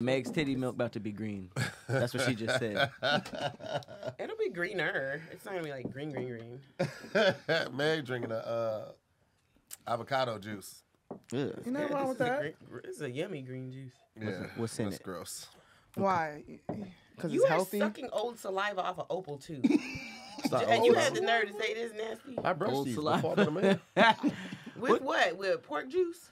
Meg's titty milk about to be green. That's what she just said. It'll be greener. It's not gonna be like green, green, green. Meg drinking a avocado juice. Ugh. You know wrong with that? It's a yummy green juice. Yeah, what's in it? That's gross. Why? Because it's healthy. You are sucking old saliva off of Opal too. And you had the nerve to say this nasty. I brushed you before the man. With what? With pork juice.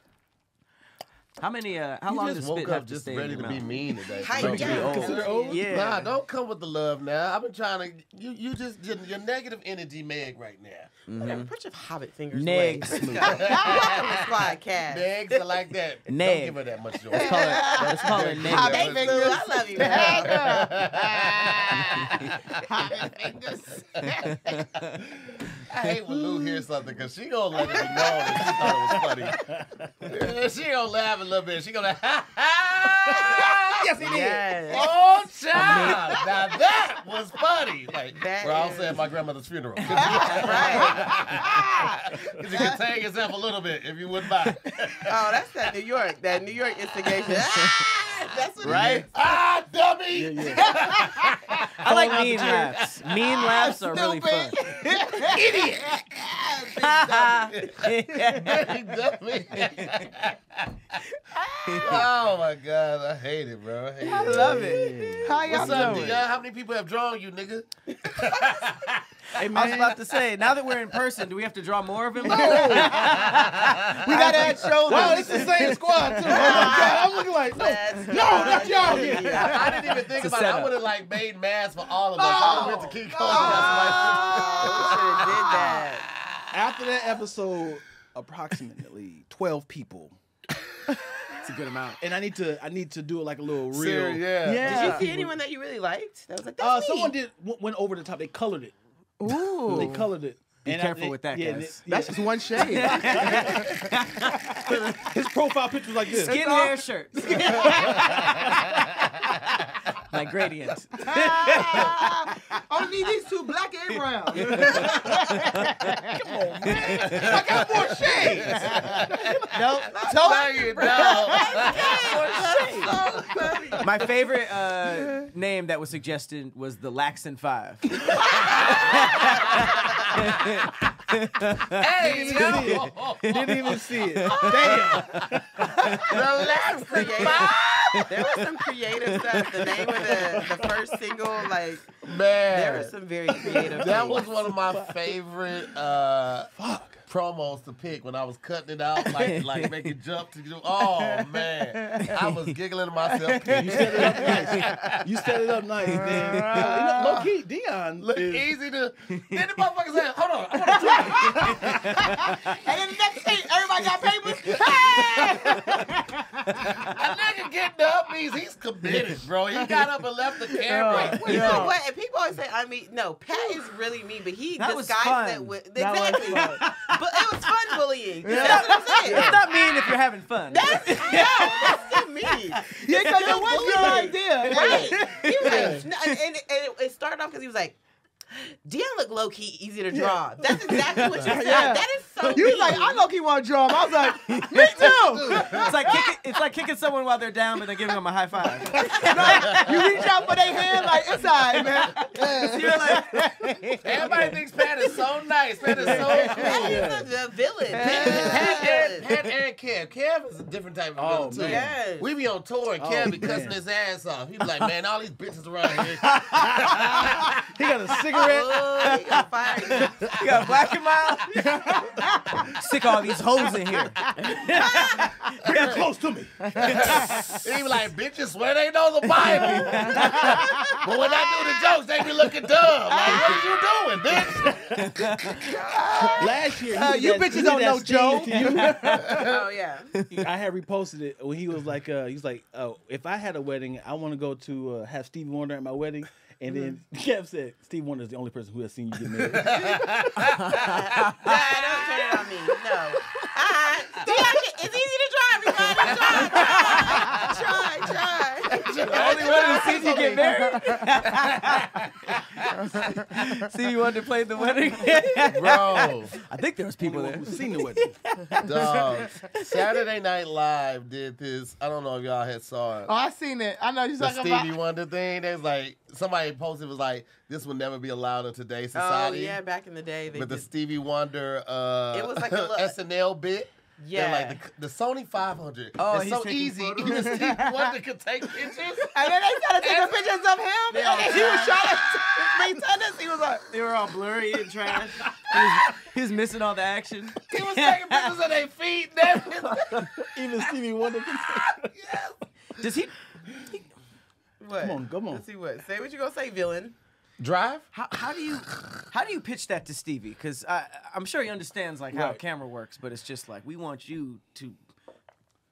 How many? How long does spit have to stay in your mouth? Just ready to be mean today. Old. Yeah. Nah, don't come with the love now. I've been trying to. You just your negative energy, Meg, right now. Mm-hmm. Whatever. Put your hobbit fingers away. Negs are like that. Neg. Don't give her that much joy. Let's call it neg. Hobbit fingers. I love you. Hobbit fingers. I hate when Lou hears something because she gonna let it be known that she thought it was funny. She gonna laugh a little bit. She gonna ha ha. Yes, he did. Oh, child. Now that was funny. Like that we're all saying at my grandmother's funeral. Right. Because you can tag yourself a little bit if you wouldn't mind. Oh, that's that New York. That New York instigation. That's what it is. Ah, dummy. Yeah. I like mean laughs. Mean laughs are really fun. Idiot! Oh my God, I hate it, bro. I love it. How y'all doing? How many people have drawn you, nigga? Hey, man. I was about to say, now that we're in person, do we have to draw more of him? No. We got to add shoulders. Wow, it's the same squad, too. Oh, my God. I'm looking like, no, not y'all here. I didn't even think about it. I would have, like, made masks for all of us. I went to keep going. I should have did that. After that episode, approximately 12 people. It's a good amount. And I need to do like a little reel. Yeah. Did you see anyone that you really liked? That was like, that's me. Someone went over the top. They colored it. Ooh. They colored it. Be careful with that, yeah, guys. That's just one shade. His profile picture was like this. Skin hair shirt. Like gradients. Only need these two black and brown. Come on, man. I got more shades. Nope. My favorite name that was suggested was the Laxin 5. Hey, yo. Didn't even see it. Damn. The Laxin 5. There was some creative stuff. The name of the first single, like, man, there was some very creative. That was one of my favorite. Promos to pick when I was cutting it out, like making jump to do. Oh man, I was giggling to myself. You set it up nice. You set it up nice, man. Low key, Dion. Look easy to. Then the motherfucker said, "Hold on, I want to try." And then the next thing, everybody got papers. A nigga getting up means he's committed, bro. He got up and left the camera. You know what? And people always say, "I mean, no, Pat is really mean, but he disguised that with exactly." But it was fun bullying. Yeah. That's what I'm saying. It's not mean if you're having fun. That's not mean. Yeah, because it was your idea. Right. He was like, and it started off because he was like, Dion look low-key easy to draw. That's exactly what you said. Yeah. That is so mean. You was like, I low-key want to draw him. I was like, me too. It's like kicking someone while they're down, but they're giving them a high five. You reach out for their hand, like, it's all right, man. Like, everybody thinks Pat is so nice. Pat is so cool. Pat is the villain. Pat and Kev. Kev is a different type of villain, too. Yes. We be on tour, and Kev be cussing his ass off. He be like, man, all these bitches around here. He got a cigarette. Oh, you got fire. You got black and mild. Stick all these hoes in here. Bring them close to me. He be like, bitches swear they know the Bible. But when I do the jokes, they be looking dumb. Like, what you doing, bitch? Last year, you bitches don't know Joe. Oh yeah. I had reposted it when he was like, oh, if I had a wedding, I want to go to have Stevie Wonder at my wedding. And then Kev said, Steve Wonder is the only person who has seen you get married. Nah, don't turn it on me. No. It's easy to try, everybody. Try. only one who sees you get married. Stevie Wonder played the wedding. Bro. I think there was people there who seen the wedding. Dog. Saturday Night Live did this. I don't know if y'all had saw it. Oh, I seen it. I know you're talking about. The Stevie Wonder thing. They was like, somebody posted, was like, this would never be allowed in today's society. Oh, yeah, back in the day. But the Stevie Wonder it was like a SNL bit. Yeah, they're like the Sony 500. Oh, it's so easy. You just keep Wonder could take pictures, and then they started taking pictures of him. And then he was trying to make tennis. He was like, they were all blurry and trash. he was missing all the action. He was taking pictures of their feet. Even Stevie Wonder could take. Yes. Does he? What? Come on. Let's see what. Say what you gonna say, villain. Drive? How do you pitch that to Stevie? Because I'm sure he understands like how a camera works, but it's just like we want you to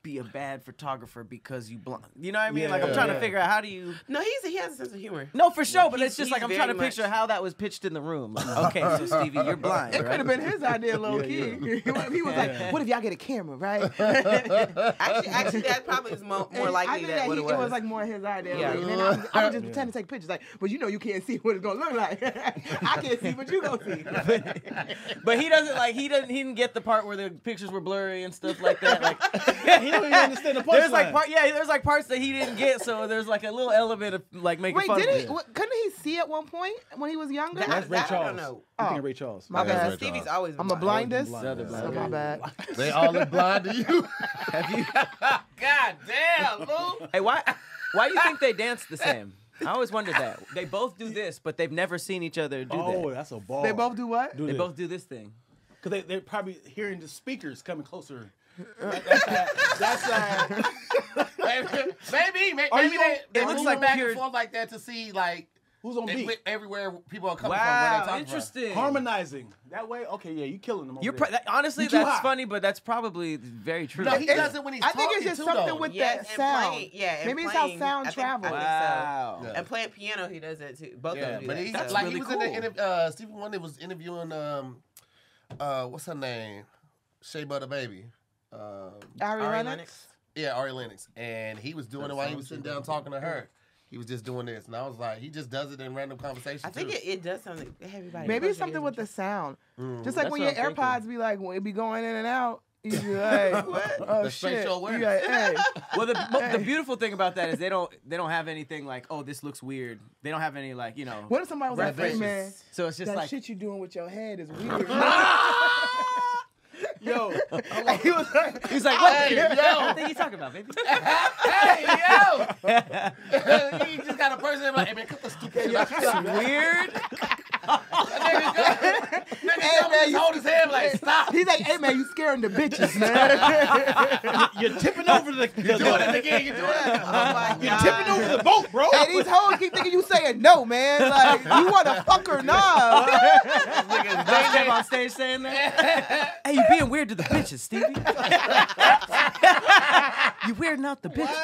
be a bad photographer because you blonde. You know what I mean? Yeah, like I'm trying to figure out how do you. No, he has a sense of humor. No, for sure, but it's just like I'm trying to picture how that was pitched in the room. Like, okay, so Stevie, you're blind. It could have been his idea, low key. Yeah. He was like, "What if y'all get a camera, right?" actually, that probably is more likely that what it was like more his idea. Yeah. And then I was just pretending to take pictures, like, but you know, you can't see what it's gonna look like. I can't see what you gonna see. But he didn't get the part where the pictures were blurry and stuff like that. Like, I don't even understand the punchline. There's like parts that he didn't get, so there's like a little element of like making fun of him. Couldn't he see at one point when he was younger? That's Ray Charles. I don't know. Oh. Ray Charles. My bad. Stevie's always. I'm a blindest. So my bad. They all look blind to you. God damn, Lou. Hey, why do you think they dance the same? I always wondered that. They both do this, but they've never seen each other do that. Oh, that's a ball. They both do what? They both do this thing. Because they're probably hearing the speakers coming closer. Maybe they move like back and forth like that to see like who's on beat everywhere people are coming from. Wow, interesting. Harmonizing that way. Okay, yeah, you killing them. Honestly, that's funny, but that's probably very true. No, he does it when he's talking. I think it's just something with that sound. Yeah, maybe it's how sound travels. Wow. And playing piano, he does that too. Both of them do that. But like he was in the Stevie Wonder was interviewing what's her name, Shea Butter Baby. Ari Lennox? Yeah, Ari Lennox. And he was doing it while he was sitting down talking to her. He was just doing this. And I was like, he just does it in random conversations. I think it does something. Everybody maybe it's something with the sound. Just like when your AirPods be like, when it be going in and out, you be like, what? Oh, shit. Like, hey. Well, the beautiful thing about that is they don't have anything like, oh, this looks weird. They don't have any like, you know. What if somebody was like, hey, man, so it's just that like, shit you doing with your head is weird. Yo, he's like, what? Hey, what are you talking about, baby? Hey, yo! You just got a person like, hey, man, cut the stupid shit. That's weird. Nigga, you hold his hand like, stop. He's like, hey, man, you scaring the bitches, man. You're tipping over the... You're doing it again, you're doing it. Oh, you're tipping over the boat, bro. Hey, these hoes keep thinking you saying no, man. Like, you want to fuck or not? This nigga's on stage saying that? Hey, you being weird to the bitches, Stevie. You weirding out the bitches.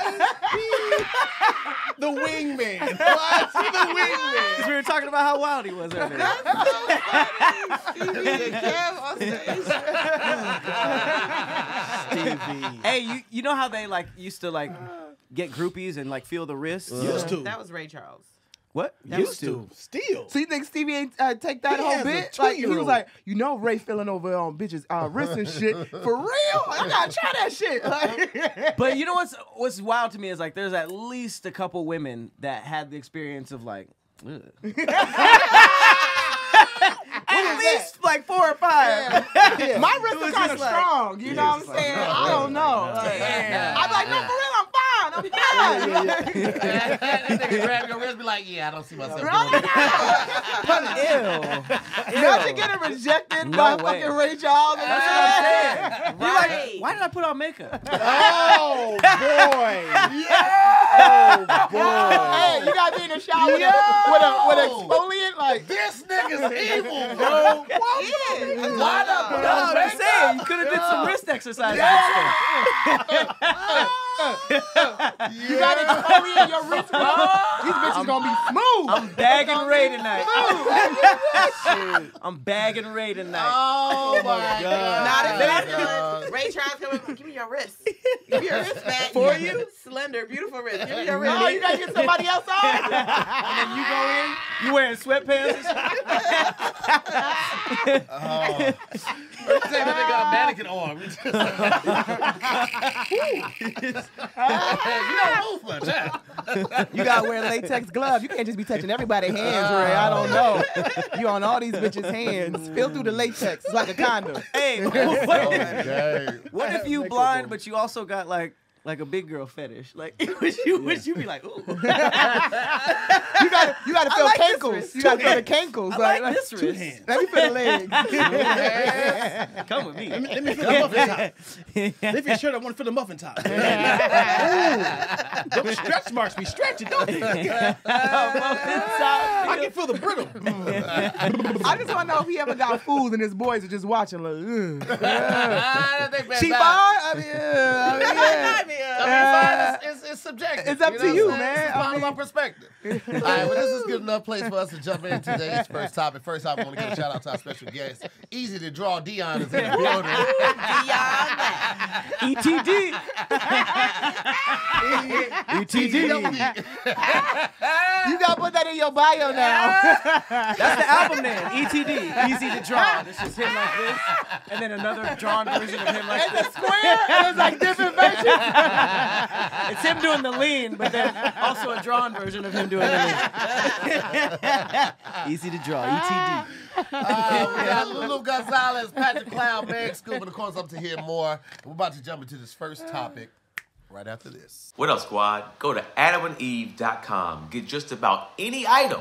The wingman. What? The wingman. Because we were talking about how wild he was earlier. That's so funny. Stevie and Kev on stage. Stevie. Hey, you know how they like used to like get groupies and like feel the wrists? Used to. That was Ray Charles. What? Used to. Still. So you think Stevie ain't take that whole bit? Like, he was like, you know Ray feeling over on bitches' wrists and shit. For real? I gotta try that shit. Like, but you know what's wild to me is like there's at least a couple women that had the experience of like, ugh. At least like 4 or 5. Yeah. Yeah. My wrists are kind of like, strong. You know what I'm saying? Like, I don't know. I'm like, no, for real. That nigga grab your wrist, be like, yeah, I don't see myself doing it. Ew. Don't you get rejected by fucking Ray Charles? That's what I'm saying. You're like, why did I put on makeup? Oh, boy. Yeah. Oh, boy. Hey, you got to be in the shower with an exfoliant? Like, this nigga's evil, bro. Why not put on makeup? I'm saying, you could have did some wrist exercise. You gotta exfoliate your wrist, bro. These bitches gonna be smooth. I'm bagging Ray tonight. I'm bagging Ray tonight. Oh my god. Not a bad Ray Charles coming. Give me your wrist. Give me your wrist back. For you? Slender, beautiful wrist. Give me your wrist. No, you gotta get somebody else on. And then you go in, you wearing sweatpants and shit. Oh. We're saying that they got a mannequin arm. You don't move much, huh? You gotta wear latex gloves. You can't just be touching everybody's hands, Ray. I don't know. You on all these bitches' hands. Spill through the latex. It's like a condom. Hey, what if you blind, but you also got like a big girl fetish? Like would you be like, ooh. you gotta feel like cankles. You gotta feel the cankles. I like this wrist. Two hands. Let me feel the legs. Come with me. Let me feel the muffin top. Lift your shirt, I want to feel the muffin top. Ooh. Don't stretch marks be stretching, don't they? I can feel the brittle. I just wanna know if he ever got fooled and his boys are just watching like, ugh. She fine? I mean, it's subjective. It's up to you, man. It's bottom up perspective. All right, well, this is a good enough place for us to jump into today's first topic. First off, I want to give a shout out to our special guest. Easy to draw, Dion is in the building. Dion. ETD. ETD. You got to put that in your bio now. That's the album name, ETD. Easy to draw. This is him like this, and then another drawn version of him like this. It's a square, and it's like different versions. It's him doing the lean, but then also a drawn version of him doing the lean. Easy to draw, ETD. We got Lulu Gonzalez, Patrick Cloud, Big Scoop, and of course up to hear more. We're about to jump into this first topic right after this. What up, squad? Go to adamandeve.com. Get just about any item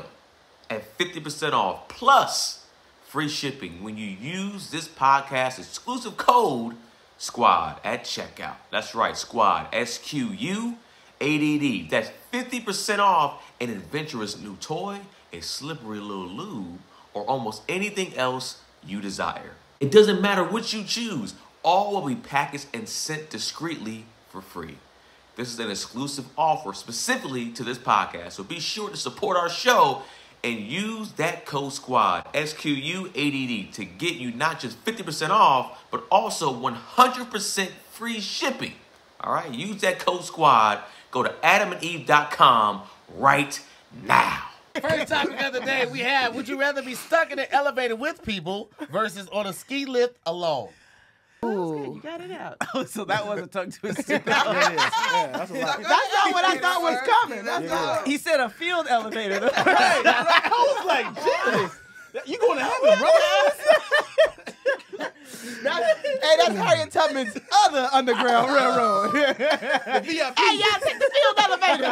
at 50% off, plus free shipping when you use this podcast exclusive code SQUADD at checkout. That's right, SQUADD, SQUADD. That's 50% off an adventurous new toy, a slippery little lube, or almost anything else you desire. It doesn't matter what you choose, all will be packaged and sent discreetly for free. This is an exclusive offer specifically to this podcast, so be sure to support our show and use that code SQUADD, S-Q-U-A-D-D, to get you not just 50% off, but also 100% free shipping. All right, use that code SQUADD. Go to adamandeve.com right now. First topic of the day we have, would you rather be stuck in an elevator with people versus on a ski lift alone? Ooh. You got it out. Oh, so that was a tongue twister. That's not what I thought was coming. He said a field elevator. Right. I was like, Jesus, you going to heaven, brother? Hey, that's Harriet Tubman's other Underground Railroad. Hey, y'all, take the field elevator.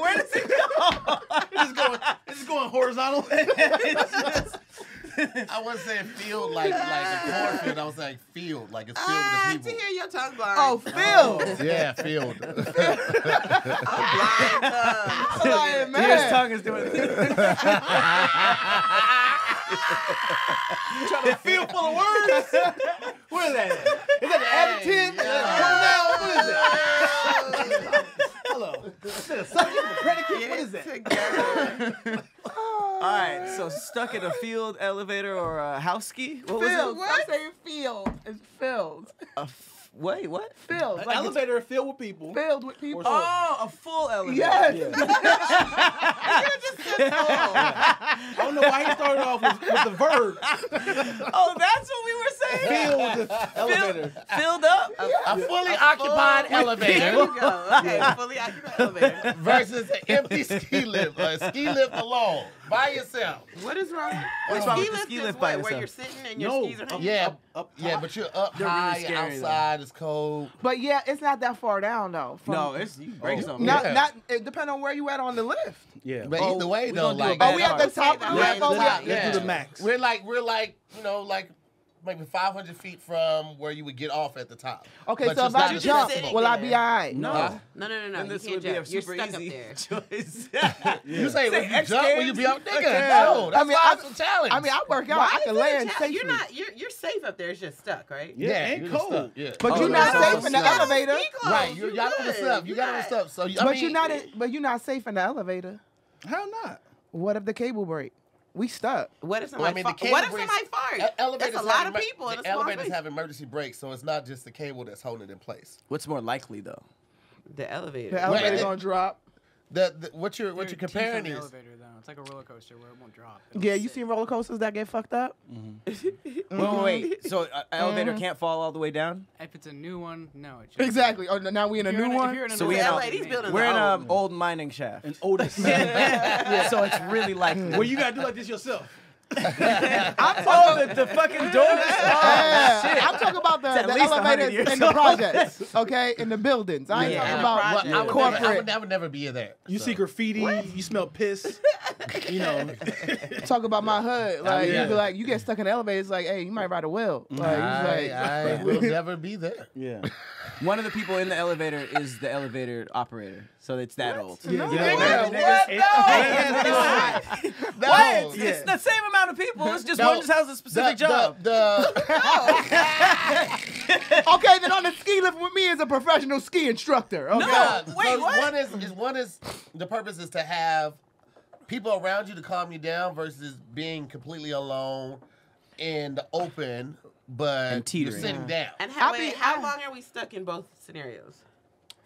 Where does it go? It's going horizontal. I wasn't saying field like a cornfield. I was like field, like it's filled with people. To hear your tongue blind. Oh, field. Oh, yeah, field. I'm blind. His tongue is doing it. Trying to feel full of words. What is that? Is that an adjective? Pronoun? What is that? Hello. Subject, predicate. What is that? All right. So stuck in a field elevator or a house ski? What was it? What? I'm saying field. It's filled. Wait, what? Filled. An elevator filled with people. Filled with people. Oh, a full elevator. Yes. Yeah. I don't know why he started off with the verb. Oh, that's what we were saying? Filled elevator. Filled up? A fully occupied elevator. There you go. Okay, yeah. Fully occupied elevator. Versus an empty ski lift. A ski lift alone. By yourself. What is wrong? What's wrong with the ski lift by yourself? Where you're sitting and your skis are up high? Yeah, but you're up high and outside. It's cold. But yeah, it's not that far down though. No, it's you break something. Not it depends on where you at on the lift. Yeah. But either way though, like we at the top. Let's do the max. We're like, you know, like maybe 500 feet from where you would get off at the top. Okay, but so if I jump, will I be all right? No. And this would be a super easy choice. You say when you jump, will you be up there? No, that's a challenge. I mean, I work out. I can land safely. You're safe up there. It's just stuck, right? Yeah, and cold. But you're not safe in the elevator. Right, you're not stuck. You got to stop. But you're not safe in the elevator. How not? What if the cable breaks? we stuck. What if somebody farts? That's a lot of people. The elevators have emergency brakes, so it's not just the cable that's holding it in place. What's more likely though? The elevator. The elevator's gonna drop. What you're comparing is the elevator though. It's like a roller coaster where it won't drop. Yeah, you seen roller coasters that get fucked up? Mm-hmm. Well, wait. So elevator can't fall all the way down? If it's a new one, no. It shouldn't. Exactly. Oh, now we in a new one. So we in an old mining shaft. An oldest. Yeah. So it's really likely. Well, you gotta do like this yourself. I'm talking the fucking door. I'm talking about the elevators in the projects, okay, in the buildings. I ain't talking about corporate. I would never be in there. You see graffiti, you smell piss. You know, talk about my hood. Like you be like, you get stuck in the elevator. It's like, hey, you might ride a whale. Like, I will never be there. Yeah. One of the people in the elevator is the elevator operator. So it's that old. Yeah. What? It's the same amount of people. It's just one just has a specific job. Okay, then on the ski lift with me is a professional ski instructor. Okay. No, wait, what? One is the purpose is to have people around you to calm you down versus being completely alone in the open. But you're sitting down. And how long are we stuck in both scenarios?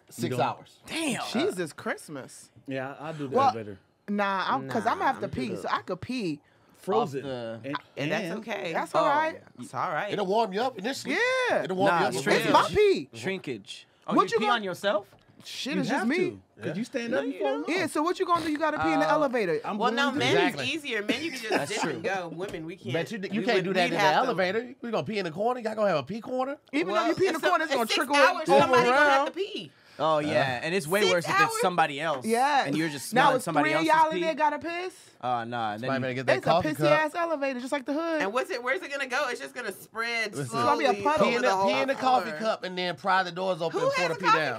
6 hours. Damn. Jesus Christmas. Yeah, I'll do that better. Nah, because I'm going to have to pee, so I could pee. Frozen. And that's okay. That's all right. It's all right. It'll warm you up initially. Yeah. It'll warm you up. It's my pee. Shrinkage. Oh, what you pee on yourself? Shit, it's just me. Could you stand up? Yeah, so what you gonna do? You gotta pee in the elevator. Well, no, men is easier. Men, you can just dip and go. Women, we can't. But you can't do that in the elevator. We're gonna pee in the corner. Y'all gonna have a pee corner? Even though you pee in the corner, it's gonna trickle over. Somebody's gonna have to pee. Oh, yeah, and it's way worse if it's somebody else. Yeah. And you're just smelling somebody else's pee. Now, it's 3 of y'all in there gotta piss? Oh, nah. It's a pissy-ass elevator, just like the hood. And where's it gonna go? It's just gonna spread slowly. It's gonna be a puddle. Pee in the coffee cup and then pry the doors open for the pee down.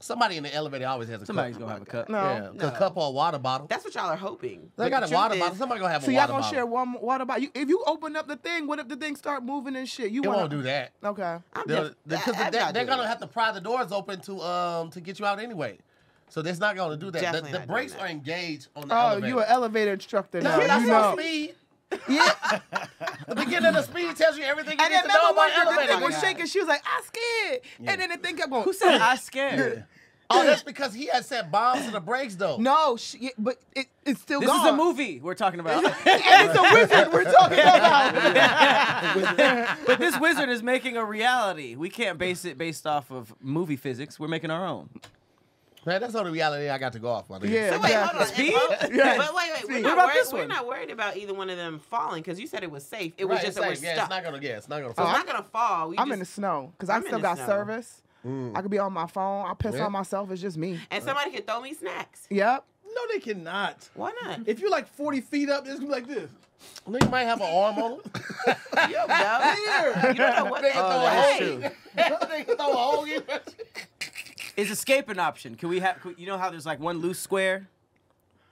Somebody in the elevator always has a cup. Somebody's gonna have a cup. No. A cup or a water bottle. That's what y'all are hoping. They got a water bottle. Somebody gonna have a water bottle. So y'all gonna share one water bottle. If you open up the thing, what if the thing start moving and shit? You won't do that. Okay. They're gonna have to pry the doors open to get you out anyway. So that's not going to do that. Definitely the brakes are engaged on the elevator. Oh, you an elevator instructor now. That's on speed. Yeah. The beginning of the speed tells you everything you need to know about elevator. The thing was shaking. She was like, I'm scared. Yeah. And then the thing kept going. Who said I'm scared? Oh, that's because he had set bombs to the brakes, though. No, but it's still gone. This is a movie we're talking about. And it's a wizard we're talking about. But this wizard is making a reality. We can't base it based off of movie physics. We're making our own. Man, that's all the reality I got to go off on. Yeah, so wait, hold on. Speed? But wait, we're not worried about either one of them falling because you said it was safe. It was just that we're stuck. It's not going to fall. It's not going to fall. I'm in the snow because I still got service. I could be on my phone. I piss on myself. It's just me. And somebody could throw me snacks. Yep. No, they cannot. Why not? If you're like 40 feet up, it's going to be like this. Well, you might have an arm on them. Yo, no. You don't know what they can throw. They can throw a hole in you. Is escape an option? Can we have? You know how there's like one loose square?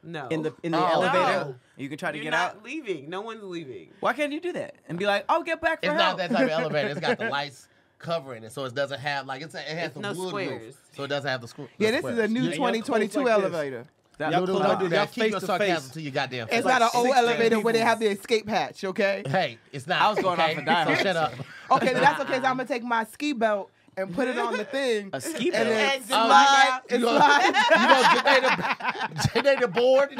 No. In the elevator, you can try to get out. You're not leaving. No one's leaving. Why can't you do that and be like, "I'll get back for help"? It's not that type of elevator. It's got the lights covering it, so it doesn't have like it has the wood roof, so it doesn't have the screw. Yeah, this is a new 2022 elevator. Y'all keep your sarcasm to your goddamn face. It's not an old elevator where they have the escape hatch. Okay. Hey, it's not. I was going off a dime. Shut up. Okay, that's okay. I'm gonna take my ski belt and put it on the thing. A ski belt. And then slide. You know, the board.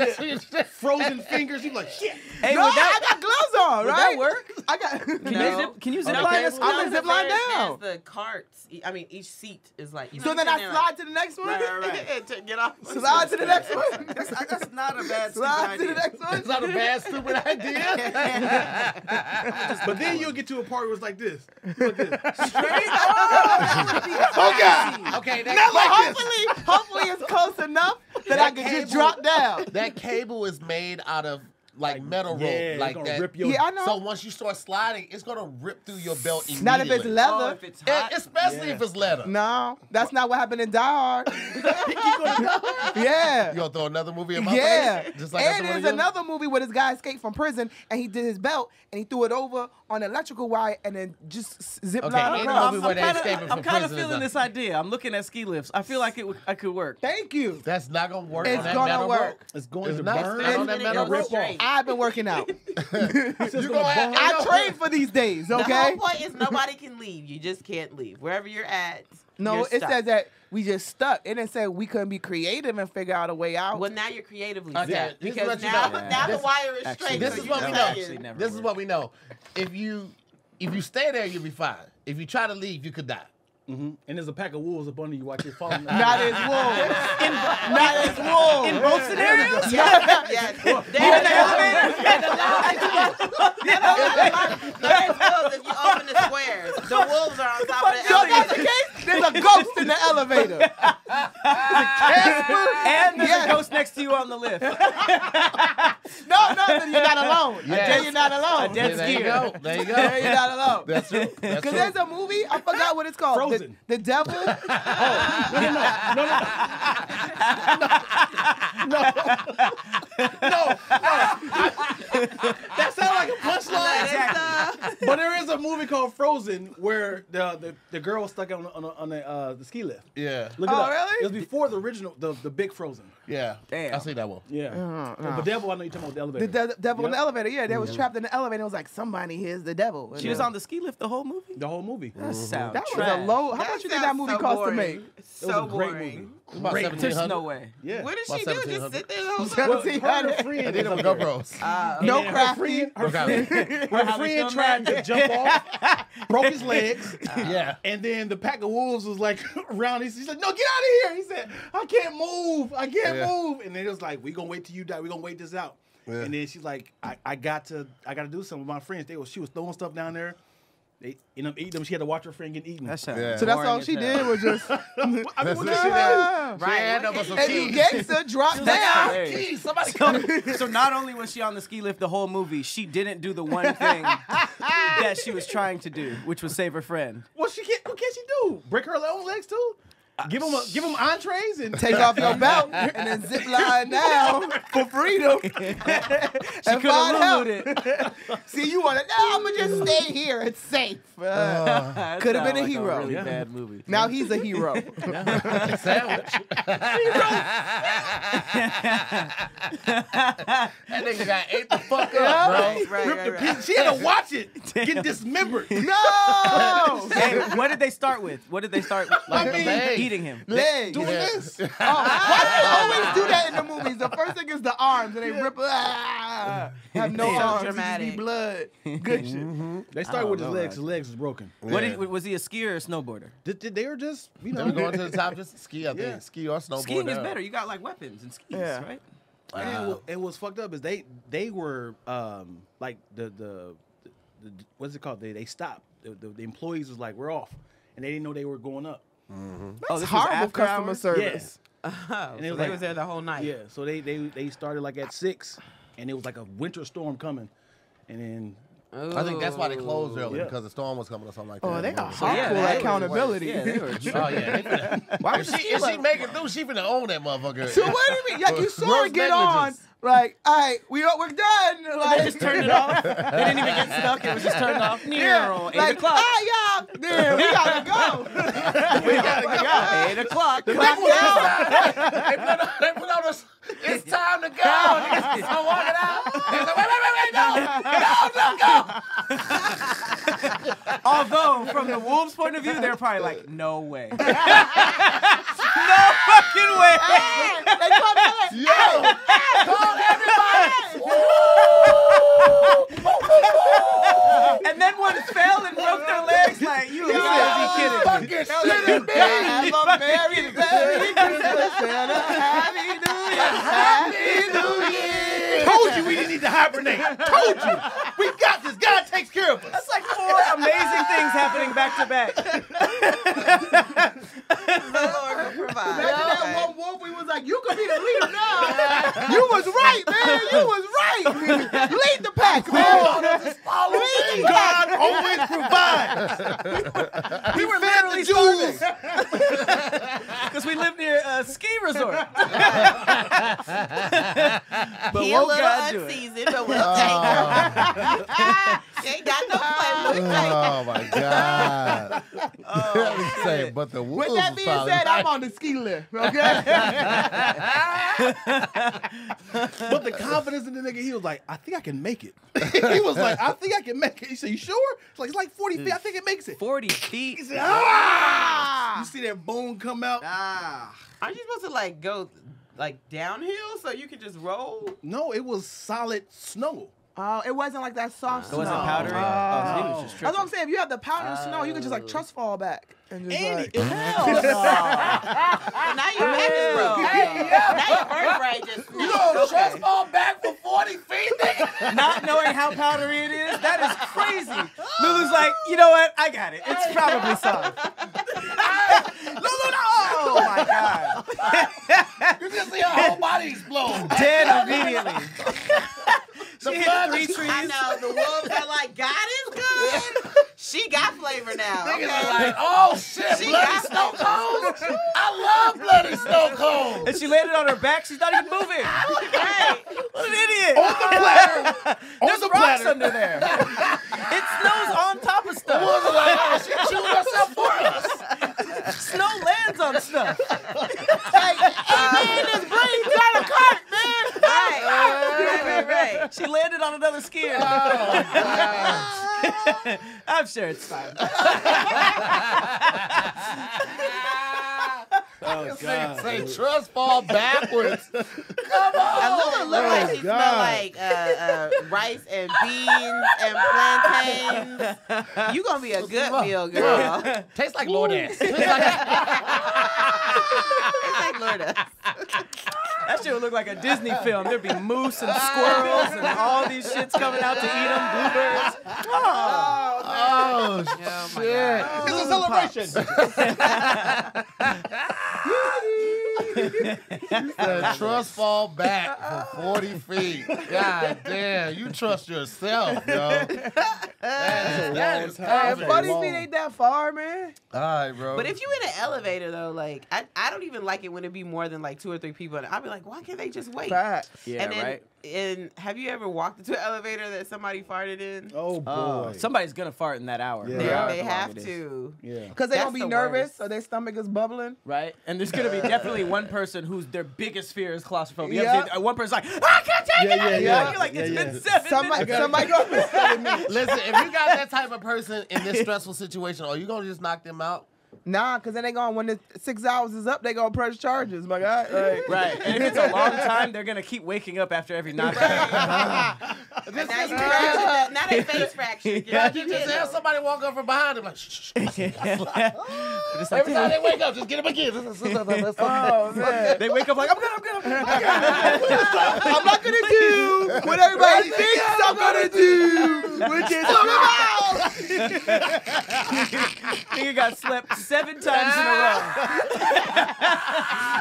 Frozen fingers. You like, shit. Hey, I got gloves on, right? That work? I got. Can you zip line? I'm gonna zip line down. The carts. I mean, each seat is like. So then I slide to the next one. Right. Get off. Slide to the next one. That's not a bad. Slide to the next one. It's not a bad stupid idea. But then you'll get to a part where it's like this. Straight up. Oh, okay. Hopefully it's close enough that I can just drop down. That cable is made out of like metal rope, like that. Rip your I know. So once you start sliding, it's gonna rip through your belt immediately. Not if it's leather, if it's hot. Especially if it's leather. No, that's not what happened in Die Hard. Yeah, you gonna throw another movie in my face? Just like and there's another movie where this guy escaped from prison and he did his belt and he threw it over on an electrical wire and then just zip line around. I'm kind of feeling this idea. I'm looking at ski lifts. I feel like I could work. Thank you. That's not gonna work. It's gonna work. It's going to burn on that metal rope. I've been working out. I train for these days, okay? The whole point is nobody can leave. You just can't leave. Wherever you're at, you're stuck. Says that we just stuck. It didn't say we couldn't be creative and figure out a way out. Well, now you're creatively stuck. Okay. Because now the wire is straight. This is what we know. This is what we know. If you stay there, you'll be fine. If you try to leave, you could die. Mm-hmm. And there's a pack of wolves up under you while you're falling. Not as wolves. Not as wolves. In both scenarios? Yes. They're in the elevators. Not as wolves if you open the squares. The wolves are on top of the elevator. There's a ghost in the elevator. And there's a ghost next to you on the lift. No, then you're not alone. Yes. You're not alone. There you go. You're not alone. That's true. Because there's a movie, I forgot what it's called. Frozen. The devil? Oh, no. That sounds like a punchline. But there is a movie called Frozen where the girl was stuck on the ski lift. Yeah. Look it up. Really? It was before the original, the big Frozen. Yeah. Damn. I see that one. Yeah. The devil, I know you're talking about the elevator. The devil in the elevator. Yeah, they was trapped in the elevator. It was like somebody here's the devil. She was on the ski lift the whole movie. The whole movie. That sounds. That was a low. How much you think that movie cost to make? So boring. There's no way. Yeah. What did she do? Just sit there the whole time? Her friend. I did on GoPros. No crafty. Her friend tried to jump off, broke his legs. Yeah. And then the pack of wolves was like around. He said, "No, get out of here." He said, "I can't move. I can't move." And then it was like, "We gonna wait till you die. We gonna wait this out." Yeah. And then she's like, "I got to do something with my friends." She was throwing stuff down there. They end up eating them. She had to watch her friend get eaten. So that's all she did was just. Gangsta dropped down. Geez, somebody so not only was she on the ski lift the whole movie, she didn't do the one thing that she was trying to do, which was save her friend. Well, she can't. What can she do? Break her own legs too? Give them entrees and take off your belt and then zip line down for freedom. She could have it. See, you want to? No, I'm gonna just stay here. It's safe. Could have been a hero. Really bad movie. Now he's a hero. Sandwich. That nigga got ate the fuck up, bro. Right. She had to watch it get dismembered. No. Hey, what did they start with? Like, eating him. Legs. Doing this. Oh, why do they always do that in the movies? The first thing is the arms, and they rip. Have no arms. Dramatic. Blood. Good shit. They started with his legs. His legs was broken. Yeah. Was he a skier or a snowboarder? They were just, you know, going to the top just to ski. I think ski or snowboard. Skiing is better. You got like weapons and skis, right? And it was fucked up. Is they were like the what's it called? They stopped. The employees was like, we're off, and they didn't know they were going up. That's horrible customer service. Yeah. And so they was there the whole night. Yeah, so they started like at 6, and it was like a winter storm coming, and then I think that's why they closed early because the storm was coming or something like that. Oh, they are horrible accountability. Why was she? If she make it through, she finna own that motherfucker. So what do you mean? Like you saw her get on. Like, all right, we're done. Like, they just turned it off. They didn't even get stuck. It was just turned off near 8 o'clock. Ah, y'all, man, we gotta go. we gotta go. 8 o'clock. The clock down. They put on us. It's time to go. I'm walking out. They're like, wait, no, go. Although, from the wolves' point of view, they're probably like, no way. No fucking way. Hey, they call me like, yo, call everybody. And then one fell and broke their legs like, you gotta be kidding. Fucking shit. Have a merry, merry Christmas and a happy New Year. Happy New Year. Told you we didn't need to hibernate. Told you. We got this. God takes care of us. That's like 4 amazing things happening back to back. You could be the leader now. You was right, man. You was right. Lead the pack, man. God always provides. We were literally Jews because we lived near a ski resort. But he a little unseasoned, but we'll take it. Ain't got no fun. Oh, my God. Oh, say, but the with that being said, I'm on the ski lift, okay? But the confidence in the nigga, he was like, I think I can make it. He was like, I think I can make it. He said, you sure? It's like 40 feet. I think it makes it. 40 feet? He said, ah! You see that bone come out? Ah. Aren't you supposed to, like, go... like downhill, so you could just roll? No, it was solid snow. Oh, it wasn't like that soft snow. It wasn't powdery? Oh, so he was just tripping. That's what I'm saying. If you have the powdery snow, you could just like trust fall back. And just like... hell no. Now you made it, bro. Hey, yeah. Now your birthright just... You know, trust fall back for 40 feet, nigga? Not knowing how powdery it is? That is crazy. Lulu's like, you know what? I got it. It's probably solid. Lulu, no! Oh, my God. You just see her whole body explode. Dead immediately. The she hit 3 trees. I know. The wolves are like, God is good. She got flavor now. Niggas are like, oh, shit, she bloody snow cold. I love bloody snow cold. And she landed on her back. She's not even moving. Hey, what an idiot. On the platter. There's the rocks platter. Under there. It snows on top of stuff. The wolves are like, oh, she chewed herself for us. Snow lands on stuff. Like, hey, man, this breeze out of cart, man. Right. She landed on another skier. Oh, I'm sure it's fine. Oh, God. Say trust fall backwards. Come on. Lulu looked like she smelled like rice and beans and plantains. You gonna be a good meal, girl. Tastes like Lourdes. Tastes like Lourdes. That shit would look like a Disney film. There'd be moose and squirrels and all these shits coming out to eat them, bluebirds. Oh, oh shit. It's a celebration. The trust fall back for 40 feet. God damn, you trust yourself, yo. That is hard. 40 feet ain't that far, man. All right, bro. But if you in an elevator, though, like, I don't even like it when it be more than, like, 2 or 3 people. I'll be like, why can't they just wait? Fact. Yeah, and then, right? And have you ever walked into an elevator that somebody farted in? Oh, boy. Somebody's going to fart in that hour. Yeah. They have to. Yeah. Because they're going to be nervous, so their stomach is bubbling. Right? And there's going to be definitely one person who's their biggest fear is claustrophobia. Yep. One person's like, I can't take it! You're like, it's been 7 minutes. Somebody go for 7 minutes. Listen, if you got that type of person in this stressful situation, are you going to just knock them out? Nah, because then they going, when the 6 hours is up, they going to press charges, my God. Like, right. And if it's a long time, they're going to keep waking up after every knock. Now they face fractures. Yeah, you just have somebody walk up from behind them, like, shh, shh, shh. Every time they wake up, just get them again. Oh, man. They wake up like, I'm good. I'm not going to do what everybody thinks I'm going to do, which is nigga got slept 7 times in a row.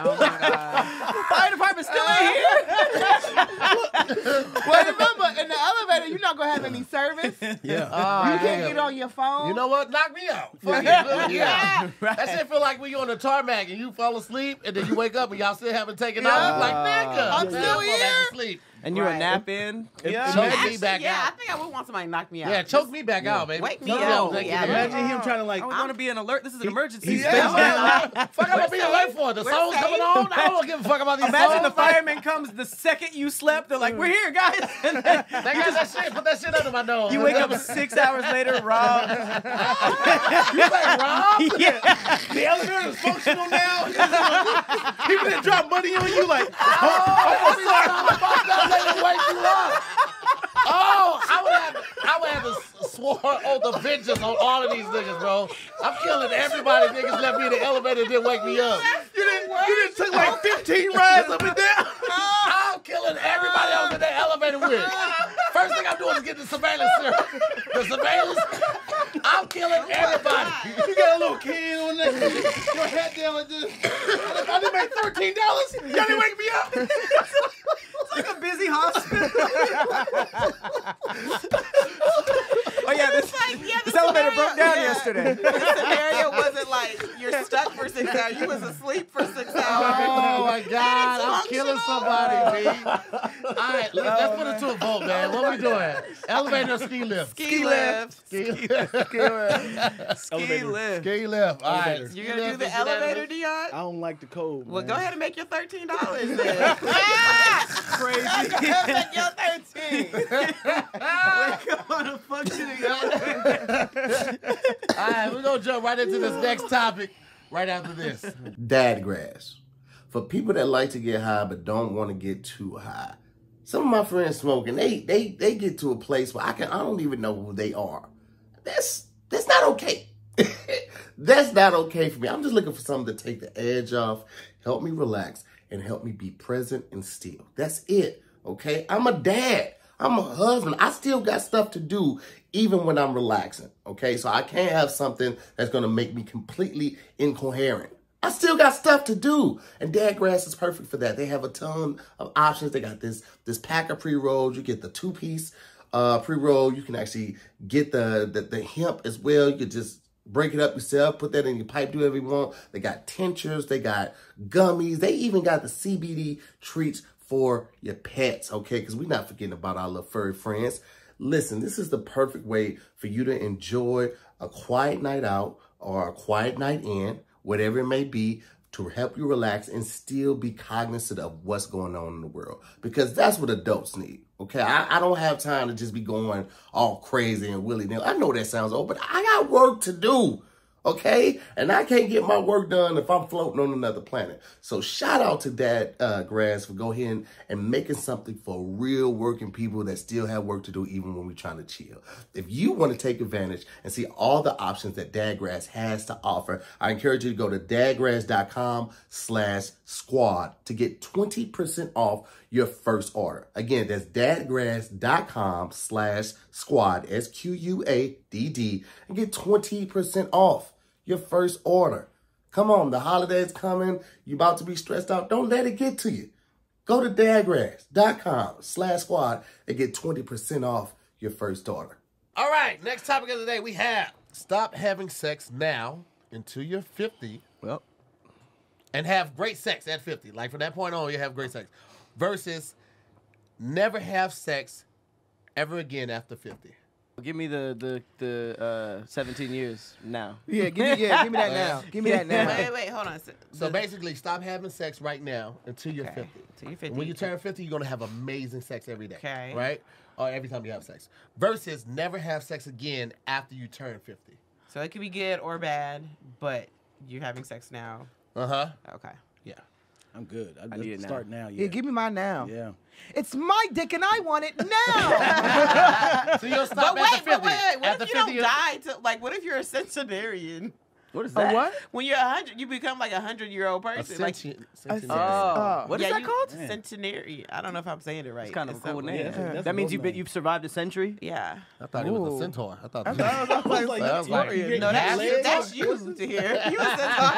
Oh my God. Fire department still ain't here. Well, remember, in the elevator, you're not going to have any service. Yeah. You can't get on your phone. You know what? Knock me out. Yeah. Right. That shit feel like when you're on the tarmac and you fall asleep and then you wake up and y'all still haven't taken off. Like, nigga, I'm still here. And you're a nap in. Choke me back out. I think I would want somebody to knock me out. Yeah, choke me back out, baby. Wake me up. Imagine him trying to like. I want to be an alert. This is an emergency. Fuck, I'm gonna be alert for it. The song's coming on. I don't give a fuck about these. Imagine the fireman comes the second you slept. They're like, we're here, guys. Put that shit under my nose. You wake up 6 hours later, Rob. You like Rob? Yeah. The elevator is functional now. People that drop money on you, like, oh, I'm sorry. Oh, I would have swore oath of vengeance on all of these niggas, bro. I'm killing everybody. Niggas left me in the elevator and didn't wake me up. You didn't took like 15 rides up and down. I'm killing everybody else in the elevator with. First thing I'm doing is getting the surveillance, sir. The surveillance. I'm killing everybody. You got a little kid on there. Your head down like this. I done made $13. Y'all didn't wake me up. It's like a busy hospital. This elevator broke down yesterday. The scenario wasn't like you're stuck versus 6 hours. You was asleep for 6 hours. Oh, my God. I'm killing somebody, man. All right, let's put it to a vote, man. What are we doing? Elevator or ski lift? Ski lift. Ski lift. All right. You're going to do the elevator, Dion? I don't like the cold, man. Well, go ahead and make your $13 then. Crazy. Go ahead and make your $13. Wake up on a functioning elevator. All right, we're going to jump right into this next topic right after this. Dad grass. For people that like to get high but don't want to get too high. Some of my friends smoke and they get to a place where I don't even know who they are. That's not okay. That's not okay for me. I'm just looking for something to take the edge off, help me relax, and help me be present and still. That's it, okay? I'm a dad. I'm a husband. I still got stuff to do even when I'm relaxing, okay? So I can't have something that's going to make me completely incoherent. I still got stuff to do. And Dad Grass is perfect for that. They have a ton of options. They got this pack of pre-rolls. You get the two-piece pre-roll. You can actually get the hemp as well. You could just break it up yourself, put that in your pipe, do whatever you want. They got tinctures. They got gummies. They even got the CBD treats for your pets, okay? Because we're not forgetting about our little furry friends. Listen, this is the perfect way for you to enjoy a quiet night out or a quiet night in, whatever it may be, to help you relax and still be cognizant of what's going on in the world. Because that's what adults need, okay? I don't have time to just be going all crazy and willy-nilly. I know that sounds old, but I got work to do. Okay? And I can't get my work done if I'm floating on another planet. So shout out to Dad Grass for going ahead and making something for real working people that still have work to do even when we're trying to chill. If you want to take advantage and see all the options that Dad Grass has to offer, I encourage you to go to dadgrass.com/squad to get 20% off your first order. Again, that's dadgrass.com/squad, SQUADD, and get 20% off your first order. Come on, the holiday's coming. You're about to be stressed out. Don't let it get to you. Go to dadgrass.com/squad and get 20% off your first order. All right, next topic of the day we have stop having sex now until you're 50. Well, and have great sex at 50. Like from that point on, you have great sex. Versus never have sex ever again after 50. Give me the 17 years now. Yeah, give me that now. Give me that now. Wait, hold on. So basically, stop having sex right now until you're 50. Until you're 50. And when you turn 50, you're going to have amazing sex every day. Okay. Right? Or every time you have sex. Versus never have sex again after you turn 50. So it could be good or bad, but you're having sex now. Uh-huh. Okay. Yeah. I'm good. I need it now. Start now. Yeah, give me my now. Yeah. It's my dick and I want it now. So you'll stop at the 50. But wait, what if you don't die? What if you're a centenarian? What is that? A what? When you're 100, you become like a 100-year-old person. Centenarian. What is that called? Man. Centenary. I don't know if I'm saying it right. It's kind of a cool name. Yeah, that means you've survived a century? Yeah. I thought it was a centaur. I thought it was like Victorian. No, that's you to hear. You a centaur.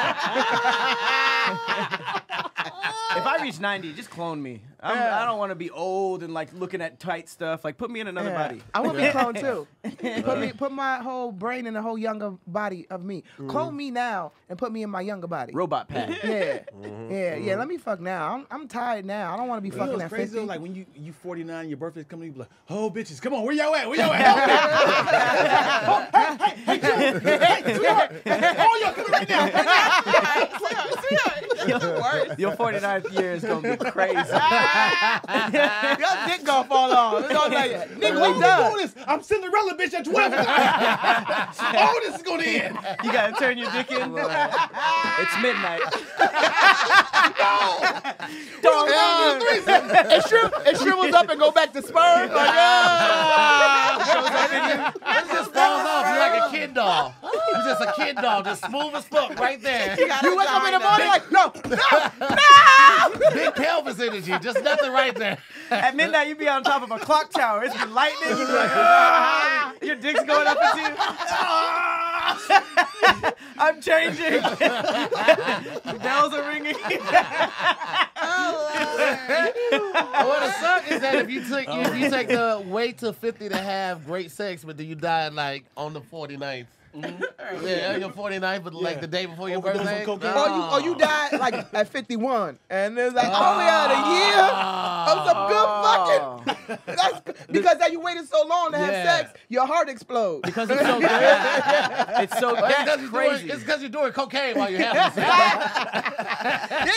If I reach 90, just clone me. I don't want to be old and like looking at tight stuff. Like put me in another body. I want to be cloned too. Put my whole brain in a whole younger body of me. Clone me now and put me in my younger body. Robot pack. Yeah. Let me fuck now. I'm tired now. I don't want to be fucking at 50. Crazy, like when you 49, your birthday's coming, you be like, oh bitches, come on, where y'all at? Where y'all at? Hey, oh y'all coming right now. Your 49th year is gonna be crazy. Your dick gonna fall off. It's gonna like, nigga, we done. I'm Cinderella bitch at 12. Oh, this is gonna end. You gotta turn your dick in. It's midnight. No. Don't do it shrivels up and go back to sperm. Like, it just falls off. You're like a kid doll. You're just a kid doll, just smooth as fuck right there. You wake up in the morning like, no! Big pelvis energy, just nothing right there. At midnight, you be on top of a clock tower. It's lightning. You're like, your dick's going up into you. I'm changing. The bells are ringing. What the suck is that if you take the way to 50 to have great sex, but then you die like on the 49th. Mm-hmm. Yeah, your 49th, but like the day before your birthday. Or you died like at 51, and it's like only out a year of some good fucking. That's because that you waited so long to have sex, your heart explodes. Because it's so good. It's so that's crazy. It's because you're doing cocaine while you're having sex. You're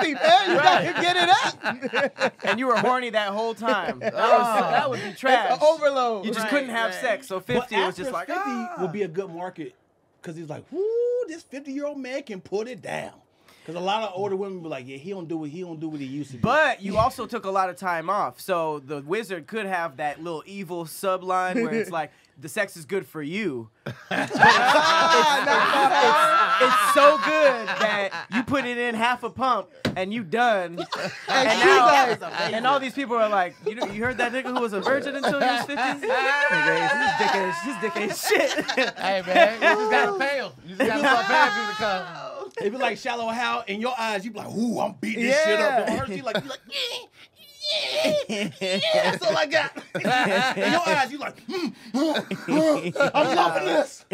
50, man. You gotta get it up. And you were horny that whole time. That would be trash. It's an overload. You just couldn't have sex. So 50 was just like 50 would be a good market, because he's like, whoo, this 50-year-old man can put it down. Because a lot of older women be like, yeah, he don't do what he used to do. But you also took a lot of time off, so the wizard could have that little evil subline where it's like, the sex is good for you. It's so good that you put it in half a pump and you done. And all these people are like, you heard that nigga who was a virgin until he was 50? This dick ain't shit. Hey, man, you just gotta pay him. You just gotta want bad people to come. It be like Shallow Hal. In your eyes, you be like, ooh, I'm beating this shit up. And hers, you like, yeah, that's all I got. In your eyes, you like, I'm loving this.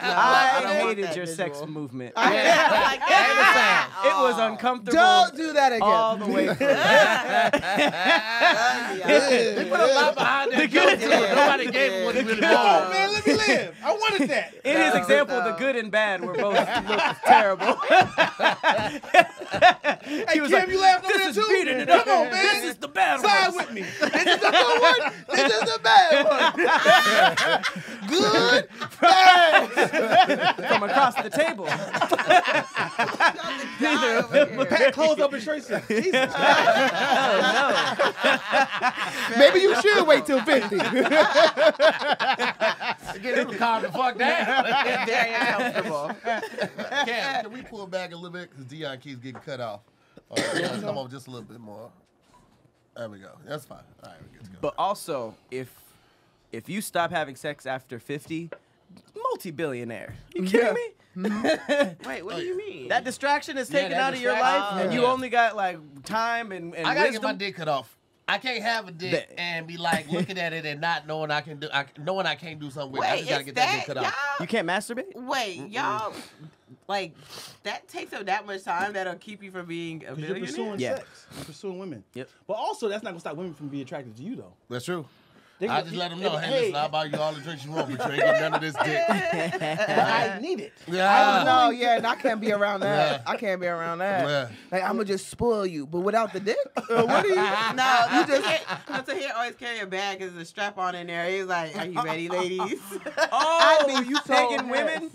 I hated your sex movement. It was uncomfortable. Don't do that again. All the way through. They put a lot behind that guilt. Nobody gave him what he really wanted. Oh, man, let me live. I wanted that. In his example, the good and bad were both terrible. Hey, was Kim, like, you laughed over there, too? Come on, man. This is the bad one. Side with me. This is the good one. This is the bad one. Good, bad. From across the table. Pat clothes up and shirts. Jesus. Oh, no. Maybe you should wait till 50. Get him to calm the fuck down. Can we pull back a little bit? Because Dion keeps getting cut off. Let's come up just a little bit more. There we go. That's fine. All right, we're good to go. But also, if you stop having sex after 50, multi-billionaire. You kidding me? Wait, what do you mean? That distraction is taken out of your life, and you only got like time and I gotta wisdom. Get my dick cut off. I can't have a dick and be like looking at it and not knowing I can't do something with it. I just gotta get that dick cut off. You can't masturbate? Wait, y'all, like that takes up that much time that'll keep you from being a billionaire. You're pursuing sex. You're pursuing women. Yep. But also that's not gonna stop women from being attracted to you though. That's true. I just let them know, hey, listen, I'll buy you all the drinks you want, but you ain't got none of this dick. But I need it. Yeah. No, and I can't be around that. Yeah. I can't be around that. Yeah. Like, I'm going to just spoil you, but without the dick? What are you? No, you just... Until he always carry a bag as a strap on in there. He's like, are you ready, ladies? Oh, you taking women?